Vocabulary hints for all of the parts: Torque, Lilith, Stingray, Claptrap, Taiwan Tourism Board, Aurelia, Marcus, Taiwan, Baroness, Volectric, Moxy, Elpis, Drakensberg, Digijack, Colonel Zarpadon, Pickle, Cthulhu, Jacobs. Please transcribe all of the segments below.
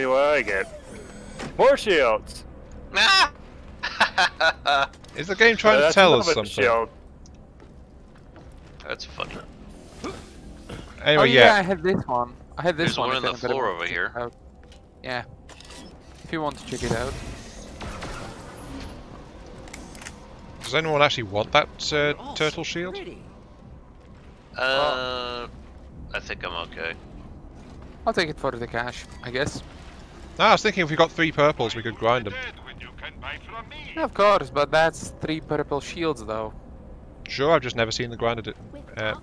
see what I get. More shields! Is the game trying to tell us something? Shield. That's fun. Anyway, oh, yeah, I have this one. I have this one. There's one on the floor over here. Yeah. If you want to check it out. Does anyone actually want that turtle shield? I think I'm okay. I'll take it for the cash, I guess. No, I was thinking if we got 3 purples, we could grind them. Yeah, of course, but that's 3 purple shields, though. Sure, I've just never seen the grinder.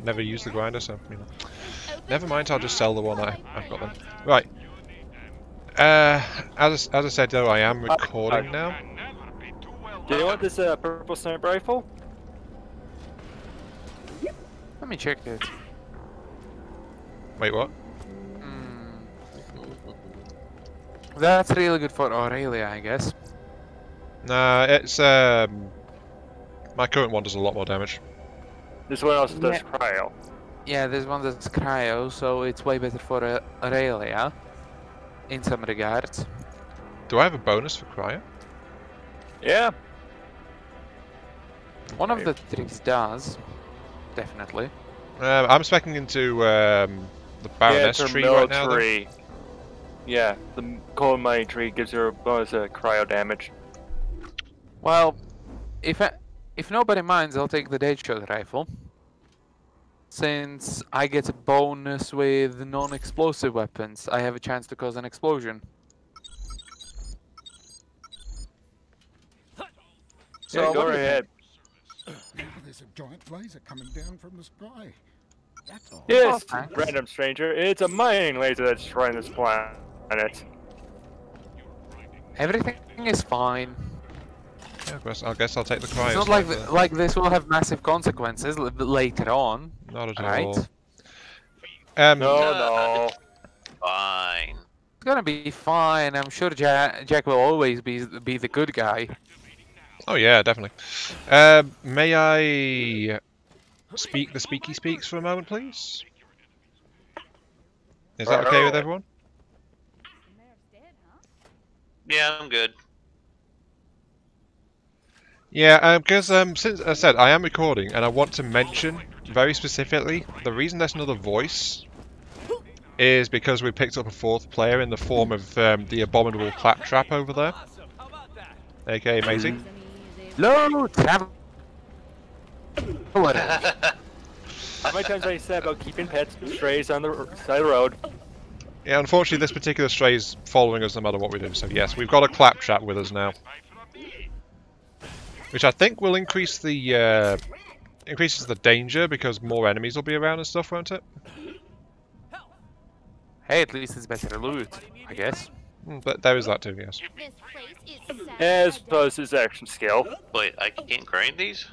Never used the grinder, so you know. Never mind. I'll just sell the one that I've got. Then, right. As I said, though, I am recording now. Do you want this purple sniper rifle? Let me check it. Wait, what? That's really good for Aurelia, I guess. Nah, it's my current one does a lot more damage. This one also does cryo. Yeah, this one does cryo, so it's way better for Aurelia, in some regards. Do I have a bonus for cryo? Yeah. One of the tricks does, definitely. I'm speccing into the Baroness tree right now. Though. Yeah, the coal mine tree gives her a bonus cryo damage. Well, if nobody minds, I'll take the deadshot rifle. Since I get a bonus with non-explosive weapons, I have a chance to cause an explosion. So yeah, go right ahead. There's a giant laser coming down from the sky. That's all. Yes, random stranger, it's a mining laser that's destroying this planet. Everything is fine. Yeah, I guess I'll take the cryo. It's not like like this will have massive consequences later on. Not at all. No. Fine. It's gonna be fine. I'm sure Jack will always be the good guy. Oh yeah, definitely. May I speak the speaky speaks for a moment, please? Is that okay with everyone? Yeah, I'm good. Yeah, because since I said I am recording, and I want to mention very specifically the reason there's another voice is because we picked up a 4th player in the form of the abominable Claptrap over there, aka Amazing. No travel. How many times I said about keeping pets strays on the side of the road? Yeah, unfortunately, this particular stray is following us no matter what we do. So yes, we've got a Claptrap with us now. Which I think will increase the increases the danger because more enemies will be around and stuff, won't it? Hey, at least it's better loot, I guess. But there is that too, yes. As opposed to his action skill. Wait, I can't grind these?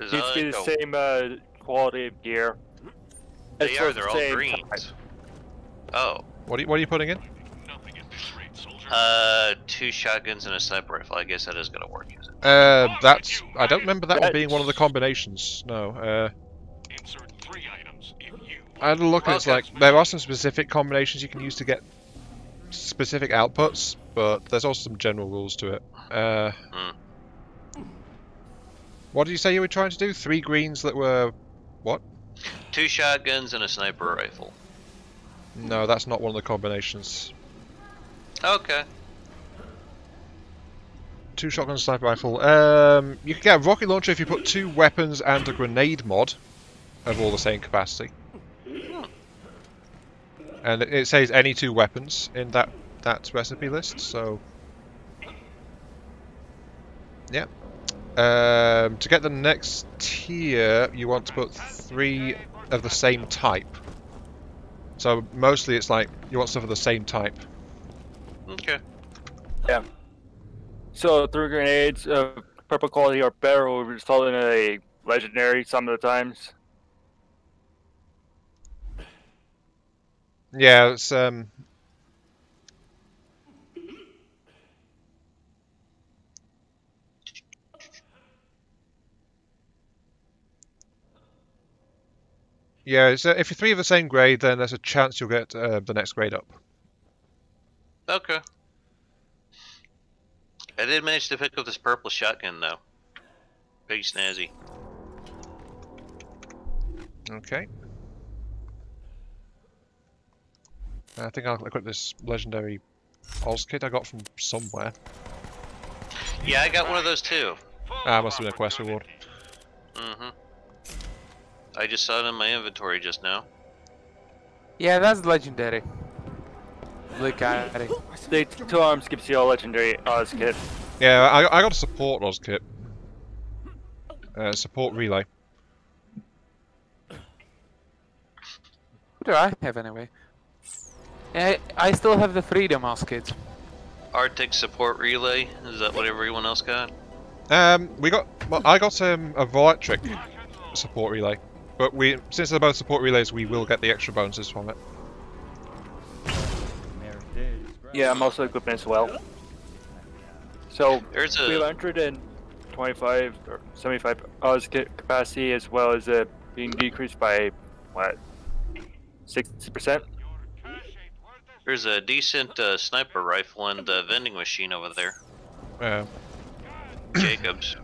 It's be the same quality of gear. They are, they're all greens. Oh. What are you putting in? 2 shotguns and a sniper rifle. I guess that is gonna work, isn't it? That's... I don't remember that one being one of the combinations, no. Insert 3 items in you. I had a look and it's like, there are some specific combinations you can use to get specific outputs, but there's also some general rules to it. What did you say you were trying to do? 3 greens that were... what? 2 shotguns and a sniper rifle. No, that's not one of the combinations. Okay. 2 shotguns, sniper rifle. You can get a rocket launcher if you put 2 weapons and a grenade mod of all the same capacity. And it says any 2 weapons in that recipe list, so yeah. To get the next tier, you want to put 3 of the same type. So mostly it's like you want stuff of the same type. Okay. Yeah. So 3 grenades of purple quality or better will result in a legendary some of the times. Yeah, it's yeah, if you're 3 of the same grade, then there's a chance you'll get the next grade up. Okay. I did manage to pick up this purple shotgun, though. Pretty snazzy. Okay. I think I'll equip this legendary Oz kit I got from somewhere. Yeah, I got one of those too. Ah, must have been a quest reward. Mm-hmm. I just saw it in my inventory just now. Yeah, that's legendary. Look at it. The two arms gives you a legendary Oz kit. Yeah, I got a support Oz kit. Support relay. What do I have anyway? I still have the Freedom Oz kit. Arctic support relay, is that what everyone else got? I got a Volectric support relay, but since they're both support relays, we will get the extra bonuses from it. Yeah, I'm also equipped as well. So there's a 325 or 75 Oz kit capacity, as well as being decreased by what, 60%. There's a decent sniper rifle and the vending machine over there. Jacobs.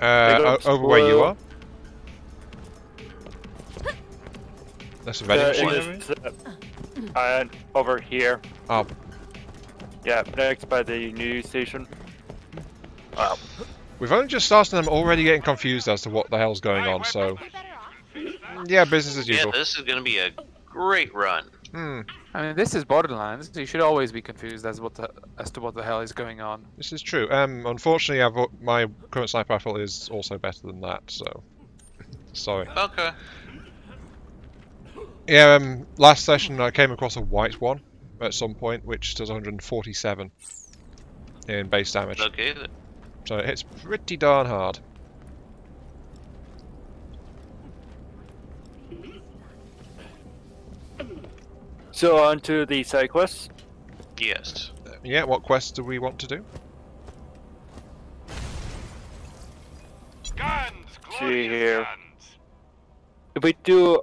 Over where you are? That's a vending machine? Over here. Oh. Yeah, next by the news station. Wow. We've only just started and I'm already getting confused as to what the hell's going on, so... Yeah, business as usual. Yeah, this is gonna be a great run. Hmm. I mean, this is Borderlands. You should always be confused as to what the hell is going on. This is true. Unfortunately, my current sniper rifle is also better than that. So, sorry. Okay. Yeah. Last session, I came across a white one at some point, which does 147 in base damage. Okay. So it's pretty darn hard. So on to the side quests? Yes. Yeah, what quests do we want to do? Guns, see here. Guns. If we do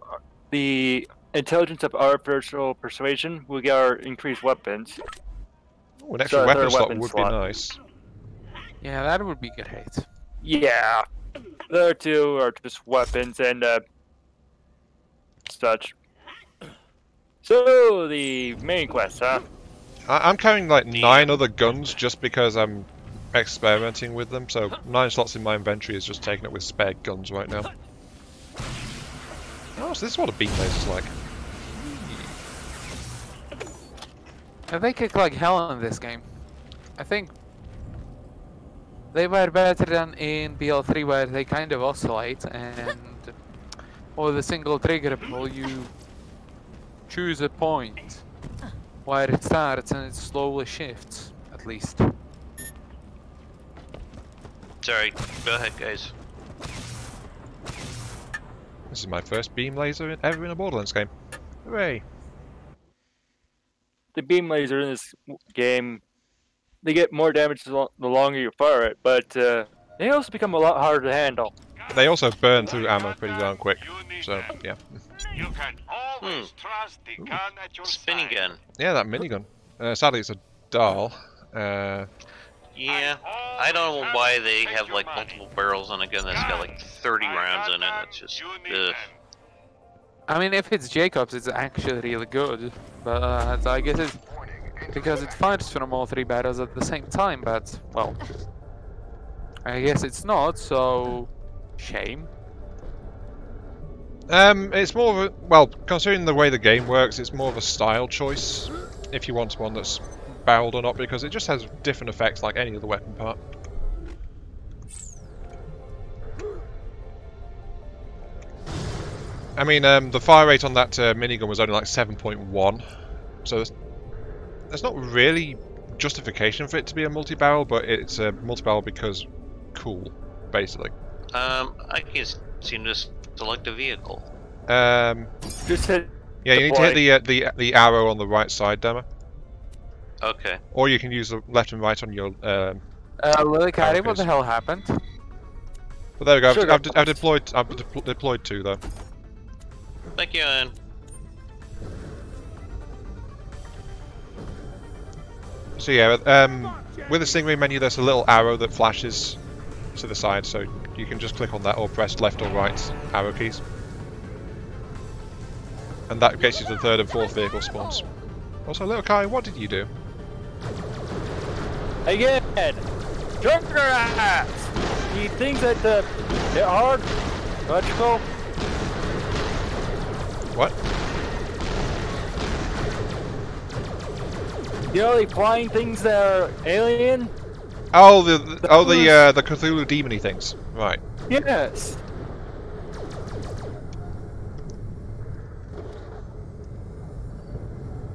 the intelligence of our virtual persuasion, we'll get our increased weapons. Oh, an extra weapon slot would be nice. Yeah, that would be good hate. Yeah. The other two are just weapons and such. So, the main quest, huh? I'm carrying like 9 other guns just because I'm experimenting with them, so 9 slots in my inventory is just taken up with spare guns right now. Oh, so this is what a beat base is like. They kick like hell in this game. I think they were better than in BL3 where they kind of oscillate and or the single trigger pull you choose a point where it starts and it slowly shifts, at least. Sorry, go ahead, guys. This is my first beam laser ever in a Borderlands game. Hooray! The beam laser in this game, they get more damage the longer you fire it, but they also become a lot harder to handle. They also burn through ammo pretty darn quick, so yeah. You can always trust the gun at your spinning side. Gun. Yeah, that minigun. Sadly, it's a doll. Yeah, I don't know why they have like multiple barrels on a gun that's got like 30 rounds in it. It's just. I mean, if it's Jacobs, it's actually really good. But I guess it's because it fires from all 3 barrels at the same time. But well, I guess it's not. So shame. It's more of a, well, considering the way the game works, it's more of a style choice if you want one that's barreled or not, because it just has different effects like any other weapon part. I mean, the fire rate on that minigun was only like 7.1, so there's not really justification for it to be a multi-barrel, but it's a multi-barrel because cool, basically. I guess seem to select a vehicle. Just hit. Yeah, you need to hit the arrow on the right side, Demo. Okay. Or you can use the left and right on your. Lily Caddy, what the hell happened? Well, there we go. I've deployed 2 though. Thank you, Ian. So yeah, with the Stingray menu there's a little arrow that flashes to the side, so you can just click on that or press left or right arrow keys. And that gets you to the third and fourth vehicle spawns. Also, little Kai, what did you do? Again! Joker ass! He thinks that they're hard, logical. What? You know, the flying things that are alien? Oh, the Cthulhu demony things. Right. Yes.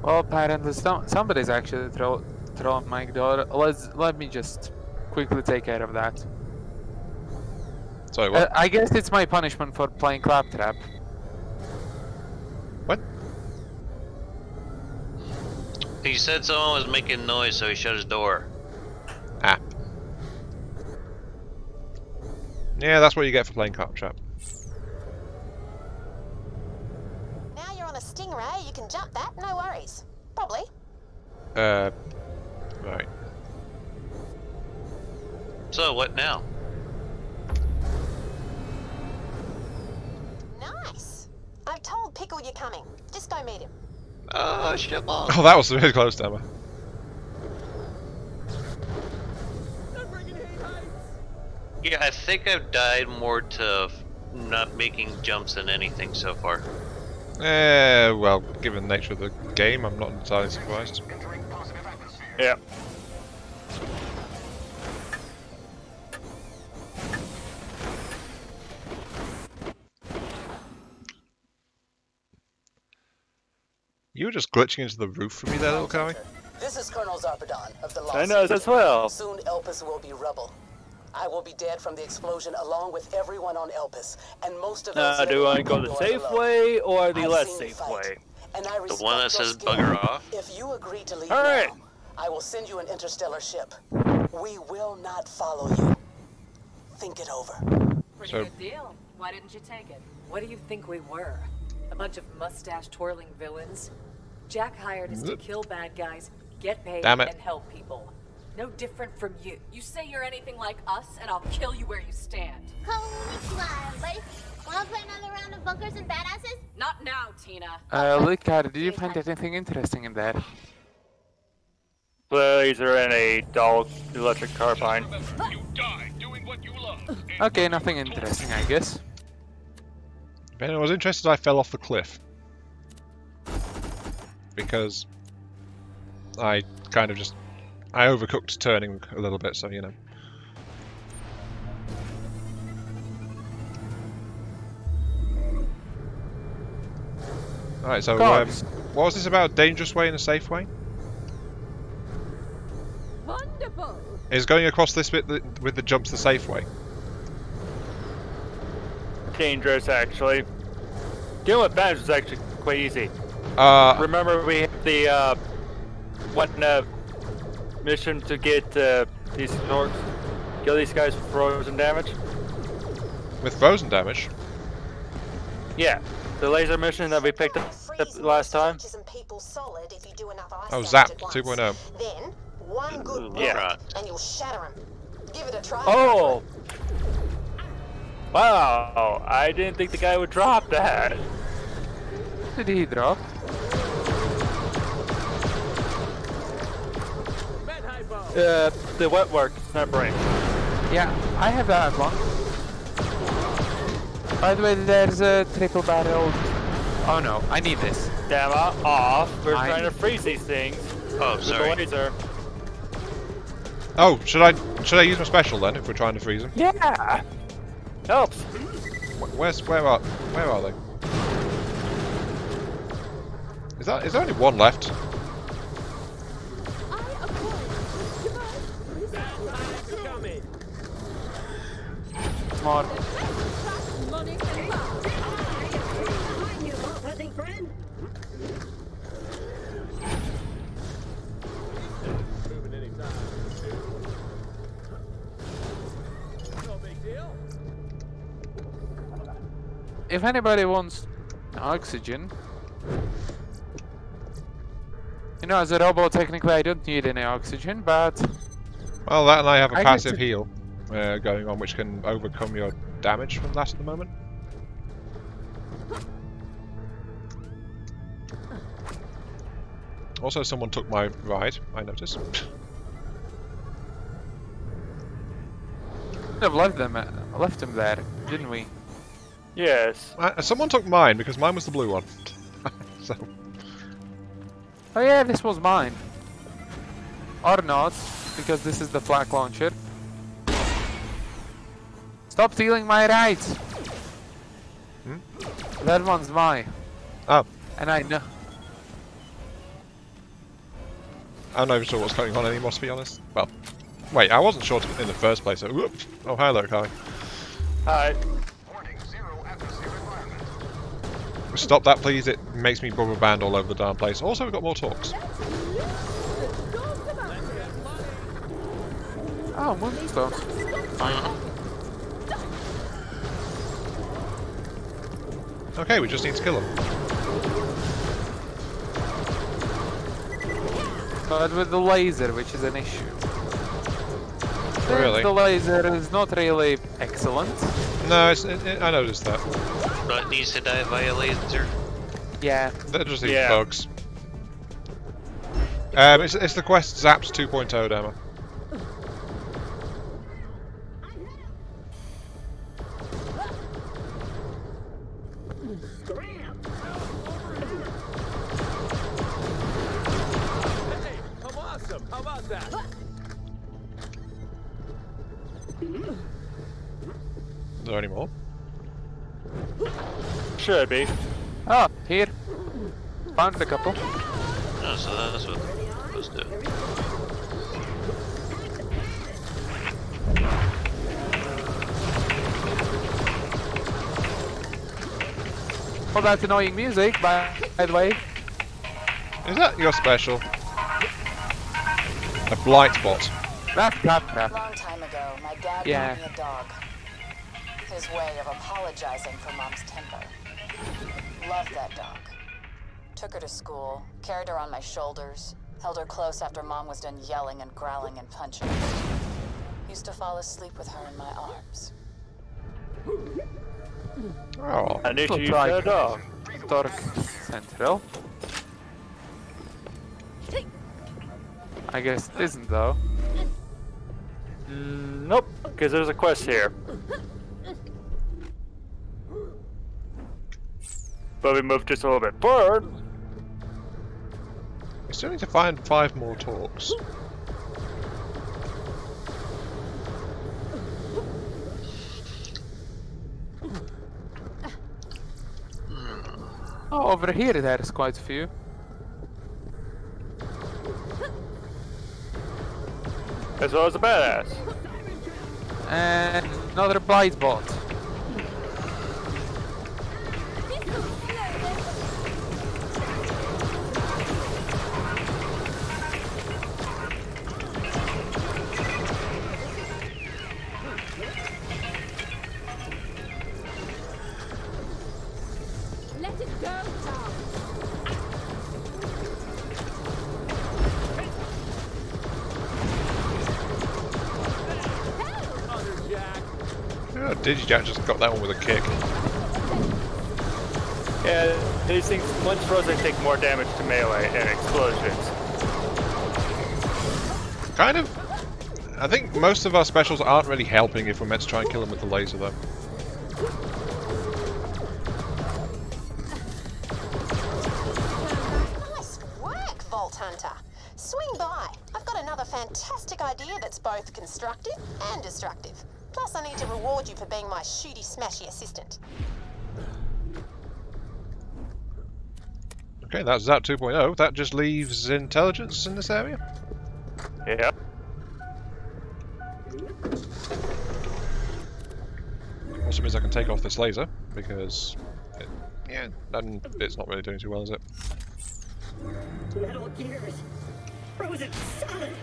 Well, apparently somebody's actually throwing my door. Let me just quickly take care of that. Sorry, what? I guess it's my punishment for playing Claptrap. What? He said someone was making noise, so he shut his door. Ah. Yeah, that's what you get for playing Claptrap. Now you're on a Stingray, you can jump that, no worries. Probably. Right. So, what now? Nice! I've told Pickle you're coming. Just go meet him. Oh, shit, long. Oh, that was really close, Emma. Yeah, I think I've died more to not making jumps than anything so far. Well, given the nature of the game, I'm not entirely surprised. Yeah. You were just glitching into the roof for me there, little Cowie. This is Colonel Zarpadon of the Lost. I know as well. Soon Elpis will be rubble. I will be dead from the explosion along with everyone on Elpis, and most of us. Do I go the safe way or the less safe way? The one that says bugger off. If you agree to leave now, I will send you an interstellar ship. We will not follow you. Think it over. Pretty good deal. Why didn't you take it? What do you think we were? A bunch of mustache-twirling villains? Jack hired us to kill bad guys, get paid, and help people. No different from you. You say you're anything like us, and I'll kill you where you stand. Holy crap, buddy. Wanna play another round of bunkers and badasses? Not now, Tina. Luca, did you find anything interesting in there? Is there any dull electric carbine? You die doing what you love. Okay, nothing interesting, I guess. If anyone was interested, I fell off the cliff. Because I kind of just... I overcooked turning a little bit, so you know. Alright, so what was this about? Dangerous way and a safe way? Wonderful. Is going across this bit with the jumps the safe way? Dangerous, actually. Dealing with badges is actually quite easy. Remember we had the mission to get these orcs, kill these guys with frozen damage. With frozen damage? Yeah, the laser mission that we picked up last time. Oh, Zap 2.0. Then one good blow and you'll shatter him. Give it a try. Oh! Wow, I didn't think the guy would drop that. Did he drop? The wet work, it's not bright. Yeah, I have that one. By the way, there's a triple barrel. Oh no, I need this. Damn off. We're trying to freeze these things. Oh, sorry. Oh, should I use my special then if we're trying to freeze them? Yeah. Helps. Where are they? Is there only one left? More. If anybody wants oxygen, You know, as a robot, technically I don't need any oxygen, but... Well, that and I have a passive heal going on, which can overcome your damage from last at the moment. Also, someone took my ride, I noticed. I've left them there, didn't we? Yes. Someone took mine, because mine was the blue one. So. Oh yeah, this was mine. Or not, because this is the flak launcher. Stop stealing my rides! Hmm? That one's mine. Oh. And I know. I'm not even sure what's going on anymore, to be honest. Well, wait, I wasn't sure in the first place. So, whoops. Oh, hello, Kai. Hi. Stop that, please. It makes me rubber band all over the darn place. Also, we've got more talks. Oh, more talks. Okay, we just need to kill him. But with the laser, which is an issue. Really? The laser is not really excellent. No, I noticed that. No, it needs to die via laser. Yeah. They're just these bugs. It's the quest Zaps 2.0 demo. Hey, I'm awesome. How about that? Is there any more? Should be. Oh, here. Found a couple. Oh, so that's what we're supposed to do. Well, that's annoying music, by the way. Is that your special? A blight bot. That's Claptrap. A long time ago, my dad gave me a dog. His way of apologizing for Mom's temper. Loved that dog. Took her to school, carried her on my shoulders, held her close after Mom was done yelling and growling and punching. Used to fall asleep with her in my arms. Oh, I need to use her dog. Torque Central. I guess it isn't though. Nope, because there's a quest here. But we moved just a little bit forward. We still need to find 5 more talks. Oh, over here there is quite a few. As well as a badass. And another blight bot. Digijack just got that one with a kick. Yeah, these things, once frozen, they take more damage to melee and explosions. Kind of. I think most of our specials aren't really helping if we're meant to try and kill them with the laser, though. Nice work, Vault Hunter. Swing by. I've got another fantastic idea that's both constructive and destructive. Plus, I need to reward you for being my shooty-smashy assistant. Okay, that's Zap 2.0. That just leaves intelligence in this area? Yeah. Also means I can take off this laser, because... it's not really doing too well, is it? Metal gears! Frozen solid!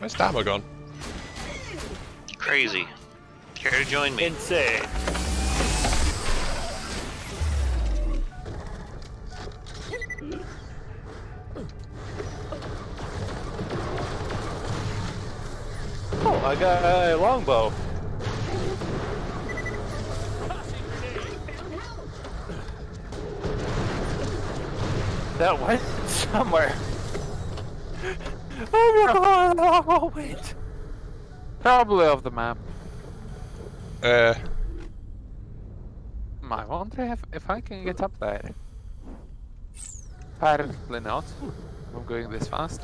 Where's Damo gone? Crazy. Care to join me? Insane. I got a longbow. That went somewhere. I don't know where the longbow went. Probably off the map. I wonder if I can get up there. Apparently not. I'm going this fast.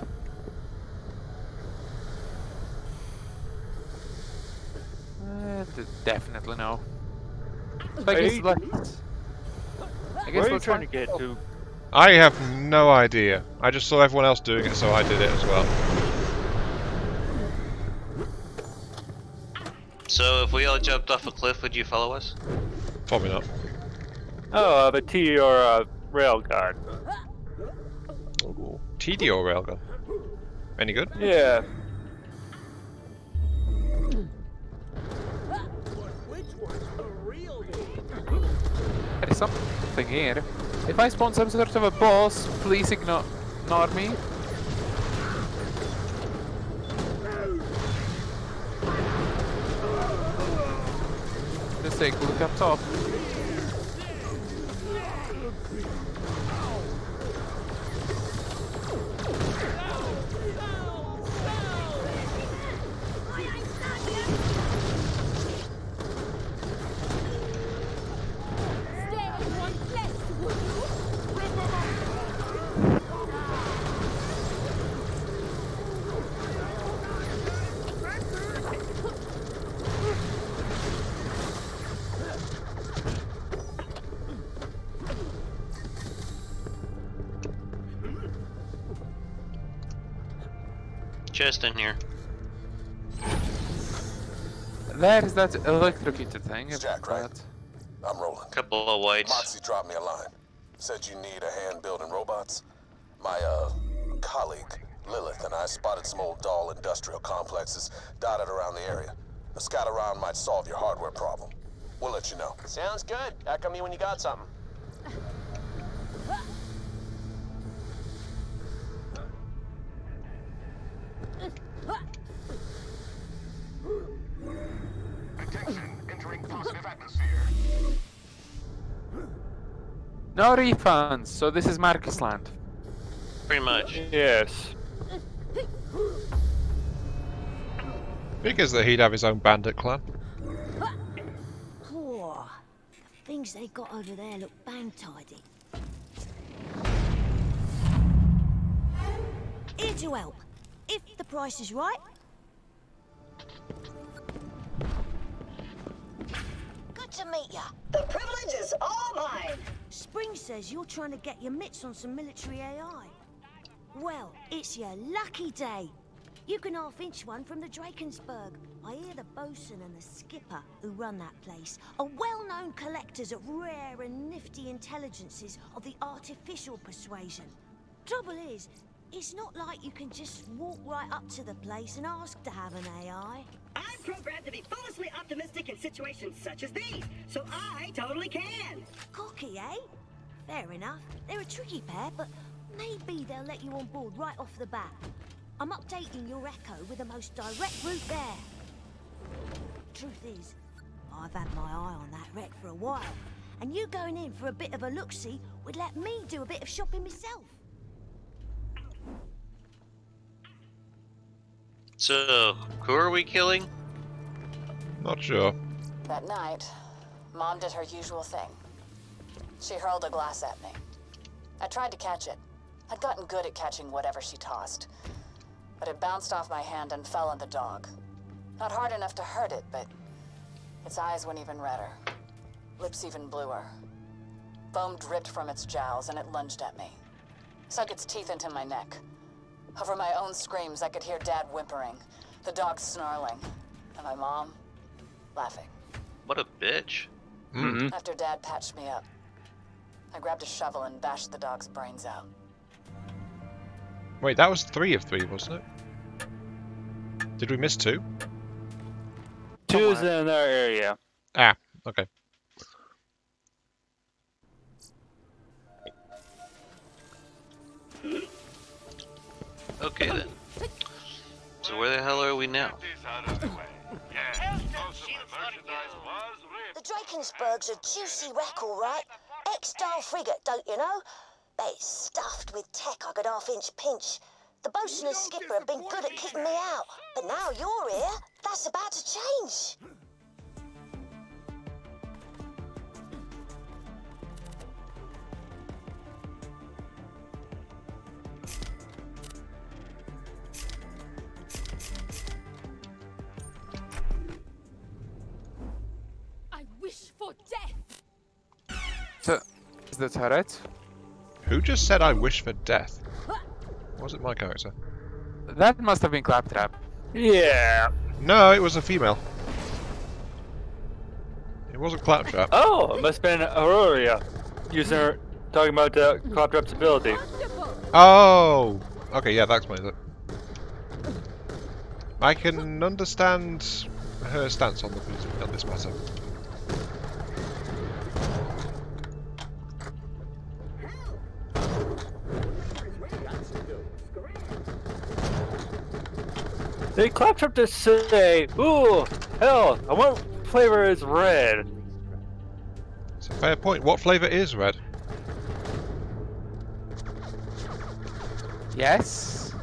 Definitely no. So I guess where are you trying to get to? I have no idea. I just saw everyone else doing it, so I did it as well. So if we all jumped off a cliff, would you follow us? Probably not. Oh, the TD or railgun. TD or railgun? Any good? Yeah. There is something here. If I spawn some sort of a boss, please ignore me. Just take a look up top. Chest in here. There is that electrocuted thing. Jack, right? I'm rolling. Couple of whites. Moxy dropped me a line. Said you need a hand building robots. My colleague Lilith and I spotted some old doll industrial complexes dotted around the area. A scout around might solve your hardware problem. We'll let you know. Sounds good. Back on me when you got something. No refunds, so this is Marcus land. Pretty much. Yes. Because that he'd have his own bandit clan. Poor. The things they got over there look bang tidy. Here to help, if the price is right. Good to meet ya. The privilege is all mine. Spring says you're trying to get your mitts on some military AI. Well, it's your lucky day. You can half-inch one from the Drakensberg. I hear the bosun and the skipper who run that place are well-known collectors of rare and nifty intelligences of the artificial persuasion. Trouble is, it's not like you can just walk right up to the place and ask to have an AI. I'm programmed to be foolishly optimistic in situations such as these, so I totally can! Cocky, eh? Fair enough. They're a tricky pair, but maybe they'll let you on board right off the bat. I'm updating your echo with the most direct route there. Truth is, I've had my eye on that wreck for a while, and you going in for a bit of a look-see would let me do a bit of shopping myself. So, who are we killing? Not sure. That night, Mom did her usual thing. She hurled a glass at me. I tried to catch it. I'd gotten good at catching whatever she tossed. But it bounced off my hand and fell on the dog. Not hard enough to hurt it, but its eyes went even redder. Lips even bluer. Foam dripped from its jowls and it lunged at me. Sunk its teeth into my neck. Over my own screams, I could hear Dad whimpering, the dog snarling, and my mom laughing. What a bitch. Mm-hmm. After Dad patched me up, I grabbed a shovel and bashed the dog's brains out. Wait, that was 3 of 3, wasn't it? Did we miss 2? 2's in another area. Ah, okay. Okay then. So where the hell are we now? out of the way. Yeah, most of the merchandise was ripped. The Drakensberg's a juicy wreck, all right. X-style frigate, don't you know? It's stuffed with tech I could half-inch pinch. The bosun and skipper have been good at kicking me out, but now you're here. That's about to change. The turret. Who just said I wish for death? Wasn't my character. That must have been Claptrap. Yeah. No, it was a female. It wasn't Claptrap. Oh, it must have been Aurelia. Using her, talking about Claptrap's ability. Oh. Okay, yeah, that explains it. I can understand her stance on this matter. They clapped up to say, ooh, hell, and what flavor is red? It's a fair point. What flavor is red? Yes.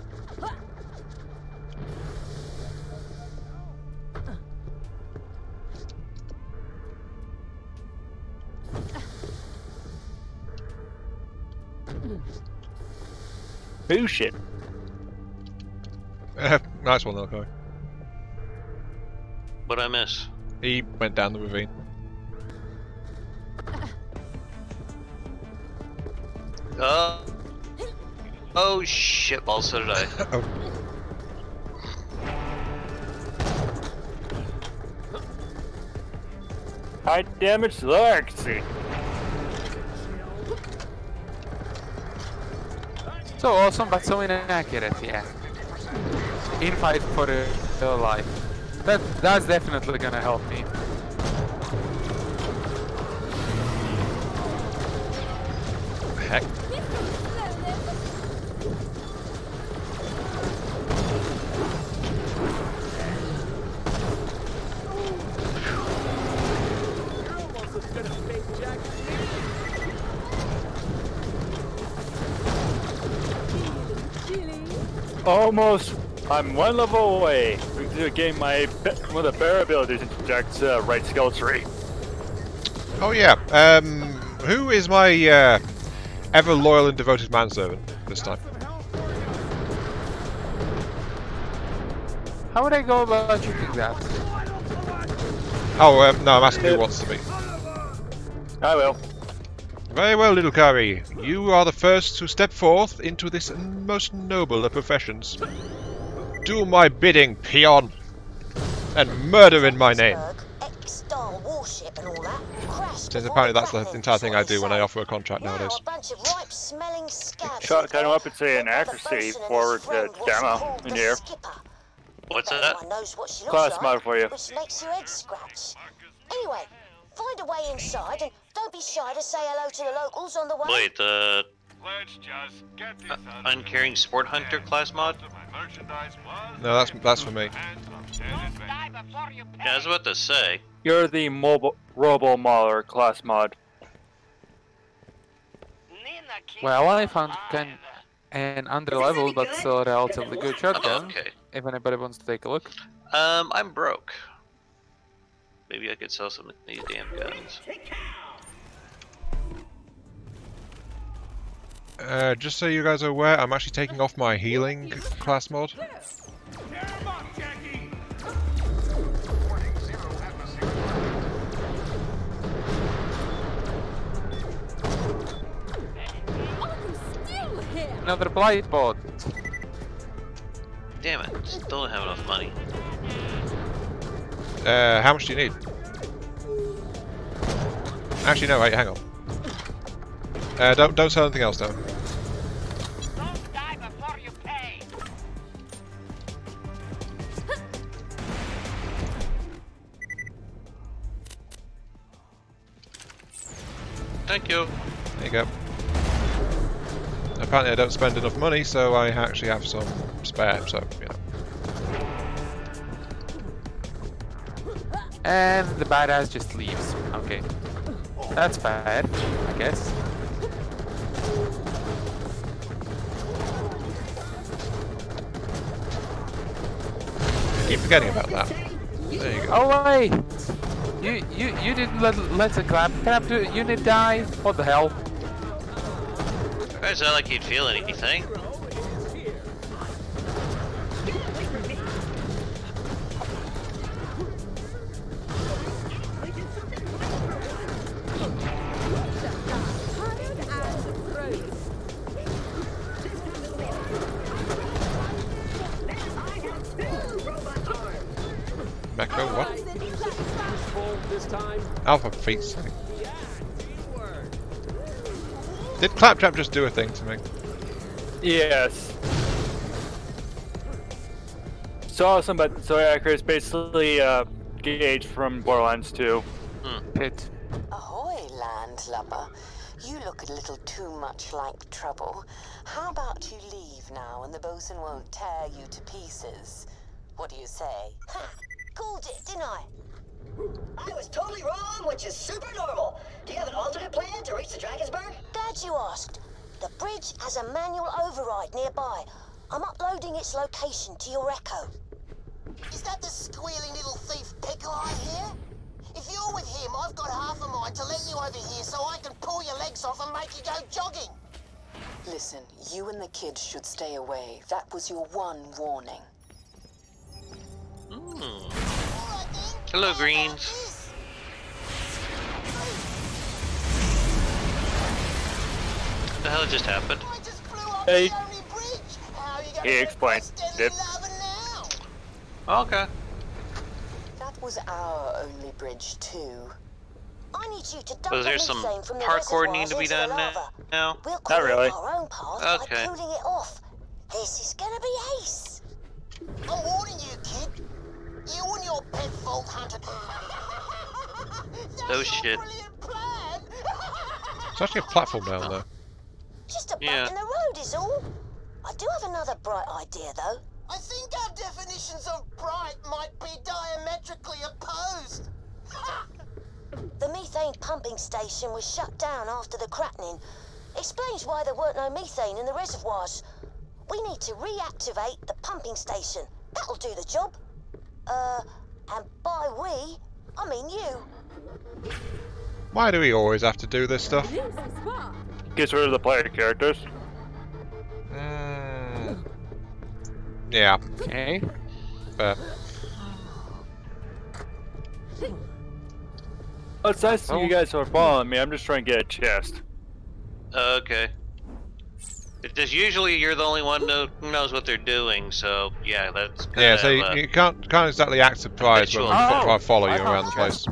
Bullshit. Nice one, though, Kai. What'd I miss? He went down the ravine. Oh shit, well, so did I. Oh. I damaged Larksy. So awesome, but so inaccurate, yeah. Infight for her life. That's definitely gonna help me. Heck. Almost. I'm one level away to gain one of the bear abilities into Jack's right skill tree. Oh yeah, who is my ever loyal and devoted manservant this time? How would I go about tricking that? Oh, no, I'm asking who wants to be. I will. Very well, little Kari. You are the first to step forth into this most noble of professions. Do my bidding, peon, and murder in my name. Since apparently that's the entire thing I do when I offer a contract nowadays. Shotgun weapon say an accuracy for the demo in here. What's that? Class mod for you. Anyway, find a way inside and don't be shy to say hello to the locals on the way. Wait, uncaring sport hunter class mod? No, that's for me. Yeah, I was about to say. You're the mobile Robo Mauler class mod. Well, I found an underleveled but still relatively good shotgun. Oh, okay. If anybody wants to take a look. I'm broke. Maybe I could sell some of these damn guns. Just so you guys are aware, I'm actually taking off my healing class mod. Another blight bot. Damn it, still don't have enough money. How much do you need? Actually, no, wait, hang on. Don't sell anything else, though. Don't die before you pay. Thank you. There you go. Apparently, I don't spend enough money, so I actually have some spare. So, yeah. And the badass just leaves. Okay. That's bad, I guess. I keep forgetting about that. There you go. Oh wait! You didn't let the Claptrap unit die? What the hell? It's not like you'd feel anything. Alpha freaks. Did Claptrap just do a thing to me? Yes. So awesome, but so accurate. It's basically Gage from Borderlands 2. Pit. Ahoy, landlubber. You look a little too much like trouble. How about you leave now, and the bosun won't tear you to pieces? What do you say? Ha! Called it, didn't I? I was totally wrong, which is super normal. Do you have an alternate plan to reach the Drakensberg? Glad you asked. The bridge has a manual override nearby. I'm uploading its location to your echo. Is that the squealing little thief Pickle I hear? If you're with him, I've got half a mind to let you over here so I can pull your legs off and make you go jogging. Listen, you and the kids should stay away. That was your one warning. Hello, Greens. What the hell just happened? Hey. He explained it. Okay. That was our only bridge too. I need you to dump some parkour need to be done now? We'll not really. Our own path okay. By pulling it off. This is gonna be ace. I'm warning you, kid. You and your pet fault hunter. Oh shit. It's actually a platform down there. Just a bump in the road is all. I do have another bright idea though. I think our definitions of bright might be diametrically opposed. The methane pumping station was shut down after the crackling. Explains why there weren't no methane in the reservoirs. We need to reactivate the pumping station. That'll do the job. And by we, I mean you. Why do we always have to do this stuff? Gets rid of the player characters. Yeah. Okay. Oh, it's nice you guys are following me. I'm just trying to get a chest. Okay. Because usually you're the only one who knows what they're doing, so yeah, that's kind of, so you can't exactly act surprised when people try to follow you around the place.